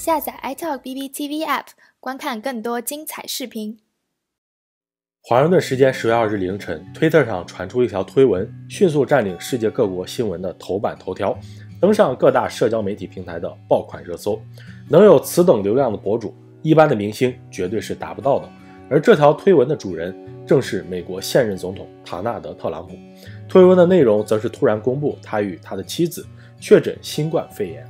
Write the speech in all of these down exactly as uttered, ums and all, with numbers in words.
下载 iTalk B B T V App 观看更多精彩视频。华盛顿时间十月二日凌晨 ，Twitter 上传出一条推文，迅速占领世界各国新闻的头版头条，登上各大社交媒体平台的爆款热搜。能有此等流量的博主，一般的明星绝对是达不到的。而这条推文的主人，正是美国现任总统唐纳德·特朗普。推文的内容则是突然公布他与他的妻子确诊新冠肺炎。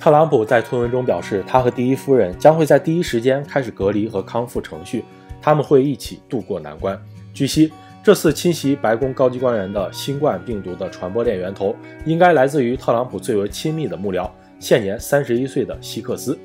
特朗普在推文中表示，他和第一夫人将会在第一时间开始隔离和康复程序，他们会一起度过难关。据悉，这次侵袭白宫高级官员的新冠病毒的传播链源头，应该来自于特朗普最为亲密的幕僚，现年三十一岁的希克斯。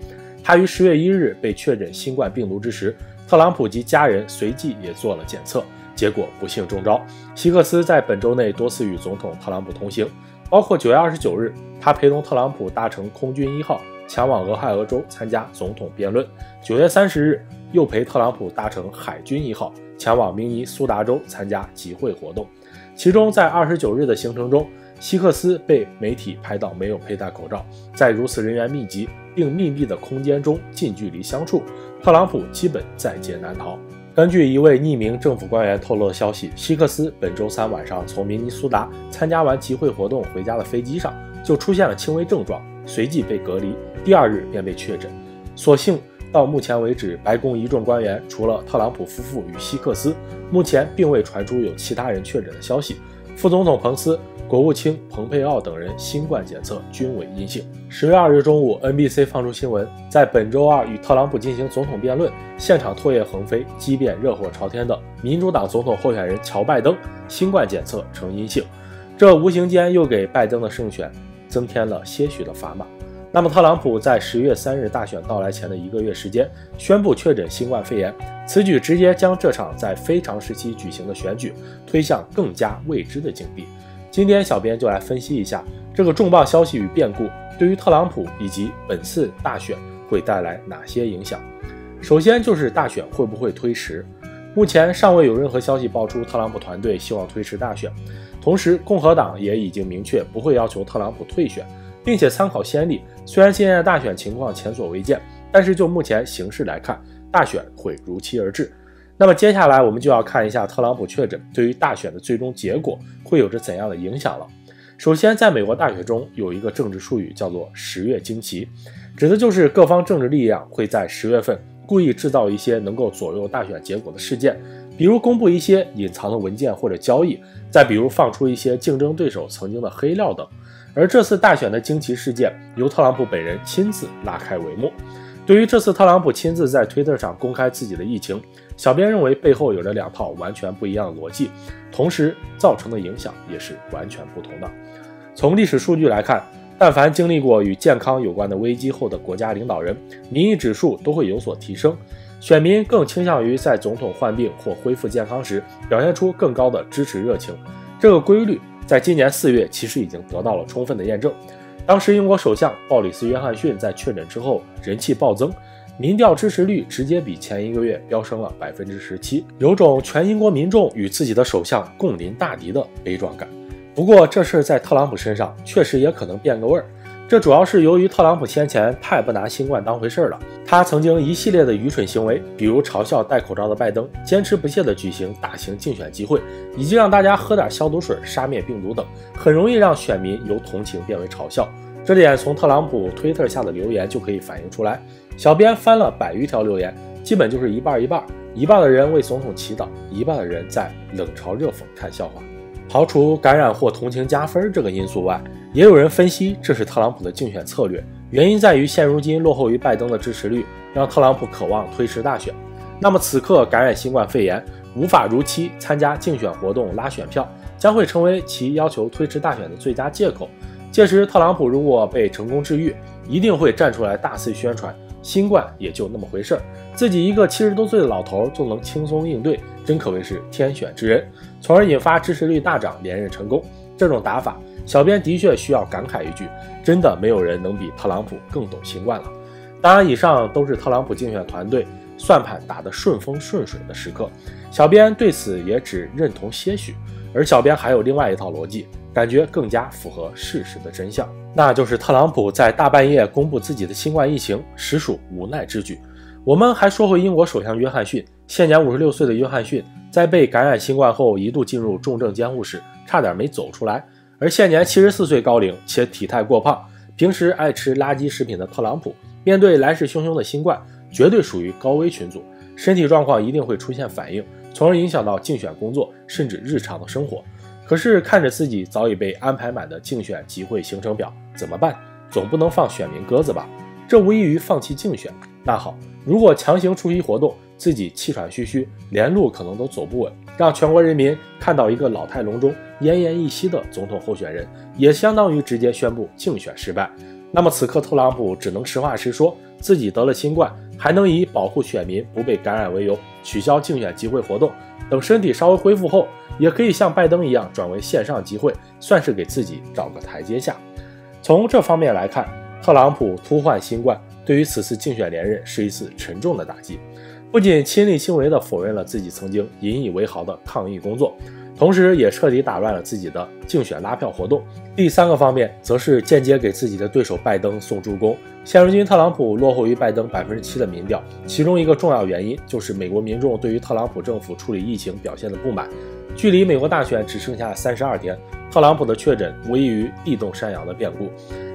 他于十月一日被确诊新冠病毒之时，特朗普及家人随即也做了检测，结果不幸中招。希克斯在本周内多次与总统特朗普同行。 包括九月二十九日，他陪同特朗普搭乘空军一号前往俄亥俄州参加总统辩论； 九月三十日，又陪特朗普搭乘海军一号前往明尼苏达州参加集会活动。其中，在二十九日的行程中，希克斯被媒体拍到没有佩戴口罩，在如此人员密集并密闭的空间中近距离相处，特朗普基本在劫难逃。 根据一位匿名政府官员透露的消息，希克斯本周三晚上从明尼苏达参加完集会活动回家的飞机上就出现了轻微症状，随即被隔离，第二日便被确诊。所幸到目前为止，白宫一众官员除了特朗普夫妇与希克斯，目前并未传出有其他人确诊的消息。副总统彭斯、国务卿蓬佩奥等人新冠检测均为阴性。十月二日中午 ，N B C 放出新闻，在本周二与特朗普进行总统辩论，现场唾液横飞、激辩热火朝天的民主党总统候选人乔·拜登新冠检测呈阴性，这无形间又给拜登的胜选增添了些许的砝码。那么，特朗普在十月三日大选到来前的一个月时间宣布确诊新冠肺炎，此举直接将这场在非常时期举行的选举推向更加未知的境地。 今天，小编就来分析一下这个重磅消息与变故对于特朗普以及本次大选会带来哪些影响。首先就是大选会不会推迟？目前尚未有任何消息爆出特朗普团队希望推迟大选。同时，共和党也已经明确不会要求特朗普退选，并且参考先例。虽然现在的大选情况前所未见，但是就目前形势来看，大选会如期而至。 那么接下来我们就要看一下特朗普确诊对于大选的最终结果会有着怎样的影响了。首先，在美国大选中有一个政治术语叫做“十月惊奇”，指的就是各方政治力量会在十月份故意制造一些能够左右大选结果的事件，比如公布一些隐藏的文件或者交易，再比如放出一些竞争对手曾经的黑料等。而这次大选的惊奇事件由特朗普本人亲自拉开帷幕。 对于这次特朗普亲自在推特上公开自己的疫情，小编认为背后有着两套完全不一样的逻辑，同时造成的影响也是完全不同的。从历史数据来看，但凡经历过与健康有关的危机后的国家领导人，民意指数都会有所提升，选民更倾向于在总统患病或恢复健康时表现出更高的支持热情。这个规律在今年四月其实已经得到了充分的验证。 当时，英国首相鲍里斯·约翰逊在确诊之后人气暴增，民调支持率直接比前一个月飙升了 百分之十七， 有种全英国民众与自己的首相共临大敌的悲壮感。不过，这事在特朗普身上确实也可能变个味儿，这主要是由于特朗普先前太不拿新冠当回事了，他曾经一系列的愚蠢行为，比如嘲笑戴口罩的拜登，坚持不懈地举行大型竞选集会，以及让大家喝点消毒水杀灭病毒等，很容易让选民由同情变为嘲笑。 这点从特朗普推特下的留言就可以反映出来。小编翻了百余条留言，基本就是一半一半，一半的人为总统祈祷，一半的人在冷嘲热讽看笑话。刨除感染或同情加分这个因素外，也有人分析这是特朗普的竞选策略，原因在于现如今落后于拜登的支持率，让特朗普渴望推迟大选。那么此刻感染新冠肺炎，无法如期参加竞选活动拉选票，将会成为其要求推迟大选的最佳借口。 届时，特朗普如果被成功治愈，一定会站出来大肆宣传，新冠也就那么回事儿，自己一个七十多岁的老头就能轻松应对，真可谓是天选之人，从而引发支持率大涨，连任成功。这种打法，小编的确需要感慨一句：真的没有人能比特朗普更懂新冠了。当然，以上都是特朗普竞选团队算盘打得顺风顺水的时刻，小编对此也只认同些许。而小编还有另外一套逻辑。感觉更加符合事实的真相，那就是特朗普在大半夜公布自己的新冠疫情，实属无奈之举。我们还说回英国首相约翰逊，现年五十六岁的约翰逊在被感染新冠后一度进入重症监护室，差点没走出来。而现年七十四岁高龄且体态过胖，平时爱吃垃圾食品的特朗普，面对来势汹汹的新冠，绝对属于高危群组，身体状况一定会出现反应，从而影响到竞选工作甚至日常的生活。可是看着自己早已被安排满的竞选集会行程表，怎么办？总不能放选民鸽子吧？这无异于放弃竞选。那好，如果强行出席活动，自己气喘吁吁，连路可能都走不稳，让全国人民看到一个老态龙钟、奄奄一息的总统候选人，也相当于直接宣布竞选失败。那么此刻特朗普只能实话实说，自己得了新冠，还能以保护选民不被感染为由，取消竞选集会活动，等身体稍微恢复后，也可以像拜登一样转为线上集会，算是给自己找个台阶下。从这方面来看，特朗普突患新冠，对于此次竞选连任是一次沉重的打击，不仅亲力亲为地否认了自己曾经引以为豪的抗疫工作，同时也彻底打乱了自己的竞选拉票活动。第三个方面则是间接给自己的对手拜登送助攻。现如今特朗普落后于拜登 百分之七 的民调，其中一个重要原因就是美国民众对于特朗普政府处理疫情表现的不满。距离美国大选只剩下三十二天，特朗普的确诊无异于地动山摇的变故。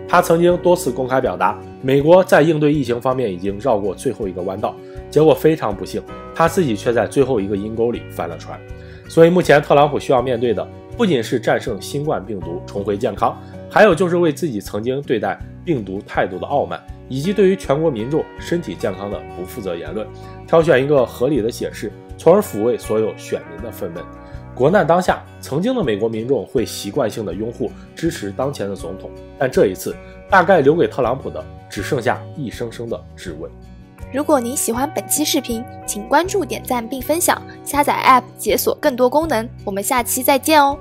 他曾经多次公开表达，美国在应对疫情方面已经绕过最后一个弯道，结果非常不幸，他自己却在最后一个阴沟里翻了船。所以目前特朗普需要面对的不仅是战胜新冠病毒重回健康，还有就是为自己曾经对待病毒态度的傲慢，以及对于全国民众身体健康的不负责言论，挑选一个合理的解释，从而抚慰所有选民的愤懑。国难当下，曾经的美国民众会习惯性的拥护支持当前的总统，但这一次大概留给特朗普的只剩下一声声的质问。如果您喜欢本期视频，请关注、点赞并分享，下载 A P P 解锁更多功能。我们下期再见哦。